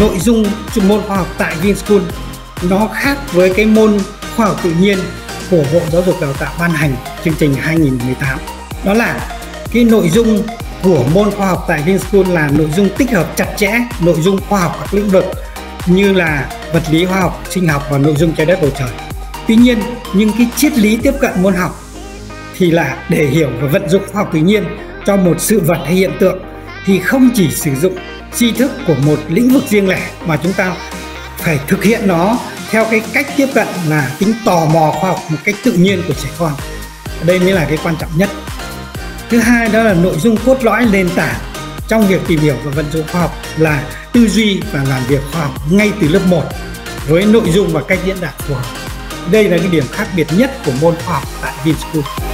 nội dung môn khoa học tại Vinschool nó khác với cái môn khoa học tự nhiên của Bộ Giáo dục và Đào tạo ban hành chương trình 2018. Đó là cái nội dung của môn khoa học tại Vinschool là nội dung tích hợp chặt chẽ nội dung khoa học các lĩnh vực như là vật lý, hóa học, sinh học và nội dung trái đất, bầu trời. Tuy nhiên, những cái triết lý tiếp cận môn học thì là để hiểu và vận dụng khoa học tự nhiên cho một sự vật hay hiện tượng thì không chỉ sử dụng tri thức của một lĩnh vực riêng lẻ mà chúng ta phải thực hiện nó theo cái cách tiếp cận là tính tò mò khoa học một cách tự nhiên của trẻ con. Đây mới là cái quan trọng nhất. Thứ hai, đó là nội dung cốt lõi nền tảng trong việc tìm hiểu và vận dụng khoa học là tư duy và làm việc khoa học ngay từ lớp 1 với nội dung và cách diễn đạt phù hợp. Đây là cái điểm khác biệt nhất của môn khoa học tại Vinschool.